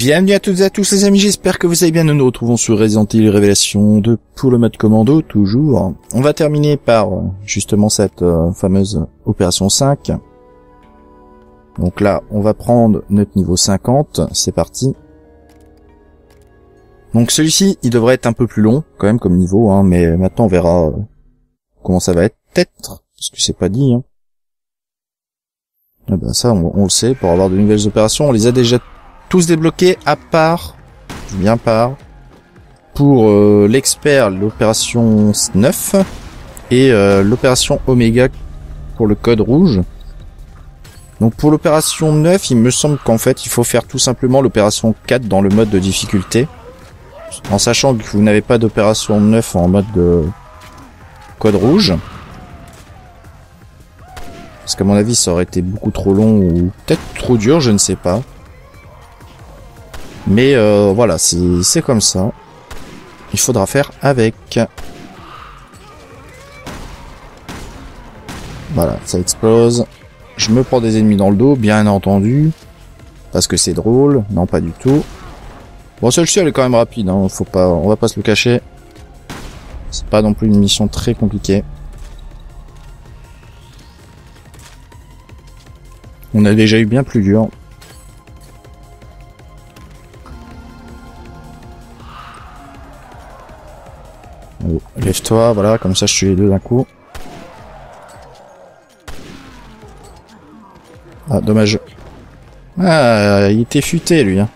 Bienvenue à toutes et à tous les amis, j'espère que vous allez bien. Nous nous retrouvons sur Resident Evil Révélation 2 pour le mode Commando, toujours. On va terminer par, justement, cette fameuse Opération 5. Donc là, on va prendre notre niveau 50, c'est parti. Donc celui-ci, il devrait être un peu plus long, quand même, comme niveau, hein, mais maintenant on verra comment ça va être, peut-être, parce que c'est pas dit, hein. Eh ben ça, on le sait, pour avoir de nouvelles opérations, on les a déjà tous débloqués, à part, bien part, pour l'expert, l'opération 9, et l'opération Omega pour le code rouge. Donc pour l'opération 9, il me semble qu'en fait, il faut faire tout simplement l'opération 4 dans le mode de difficulté, en sachant que vous n'avez pas d'opération 9 en mode de code rouge. Parce qu'à mon avis, ça aurait été beaucoup trop long ou peut-être trop dur, je ne sais pas. Mais voilà, c'est comme ça. Il faudra faire avec. Voilà, ça explose. Je me prends des ennemis dans le dos, bien entendu. Parce que c'est drôle. Non, pas du tout. Bon, celle-ci, elle est quand même rapide, hein. Faut pas, on va pas se le cacher. C'est pas non plus une mission très compliquée. On a déjà eu bien plus dur. Allez, lève-toi, voilà, comme ça je tue les deux d'un coup. Ah, dommage. Ah, il était futé lui, hein.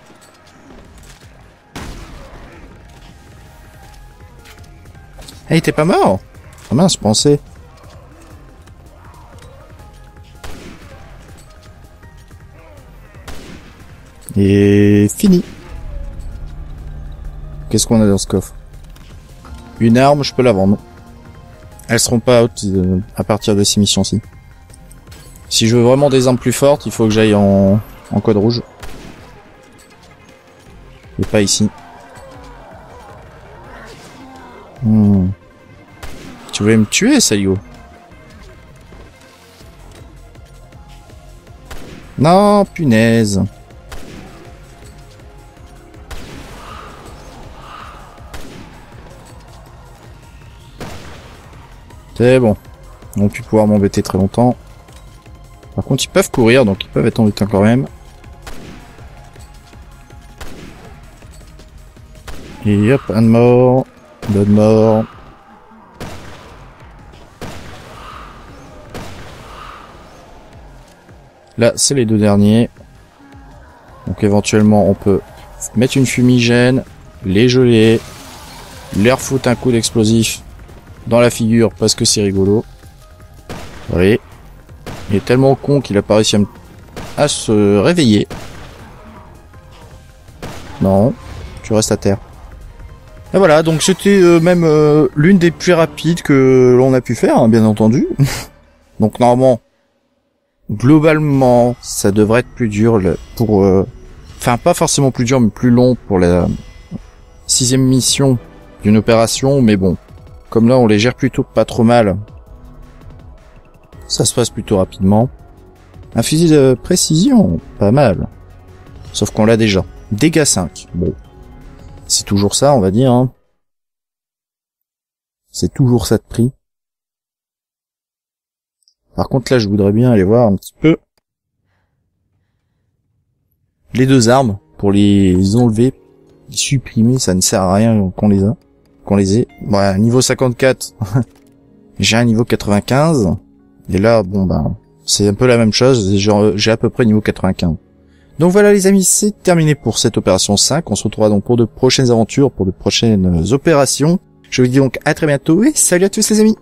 Ah, il était pas mort? Ah mince, je pensais. Et fini. Qu'est-ce qu'on a dans ce coffre? Une arme, je peux la vendre. Elles seront pas hautes à partir de ces missions-ci. Si je veux vraiment des armes plus fortes, il faut que j'aille en code rouge. Et pas ici. Hmm. Tu voulais me tuer, Sayo? Non, punaise. C'est bon. Ils n'ont pu pouvoir m'embêter très longtemps. Par contre, ils peuvent courir, donc ils peuvent être embêtants quand même. Et hop, un de mort. Deux de mort. Là, c'est les deux derniers. Donc éventuellement, on peut mettre une fumigène, les geler, leur foutre un coup d'explosif dans la figure parce que c'est rigolo. Oui. Il est tellement con qu'il a pas réussi à se réveiller. Non. Tu restes à terre. Et voilà, donc c'était même l'une des plus rapides que l'on a pu faire, hein, bien entendu. Donc normalement, globalement, ça devrait être plus dur pour... Enfin, pas forcément plus dur, mais plus long pour la 6e mission d'une opération, mais bon. Comme là, on les gère plutôt pas trop mal. Ça se passe plutôt rapidement. Un fusil de précision, pas mal. Sauf qu'on l'a déjà. Dégâts 5. Bon. C'est toujours ça, on va dire, hein. C'est toujours ça de prix. Par contre, là, je voudrais bien aller voir un petit peu les deux armes pour les enlever, les supprimer. Ça ne sert à rien qu'on les ait. Voilà, niveau 54, j'ai un niveau 95, et là, bon, ben, c'est un peu la même chose, j'ai à peu près niveau 95. Donc voilà les amis, c'est terminé pour cette opération 5, on se retrouvera donc pour de prochaines aventures, pour de prochaines opérations. Je vous dis donc à très bientôt, et salut à tous les amis!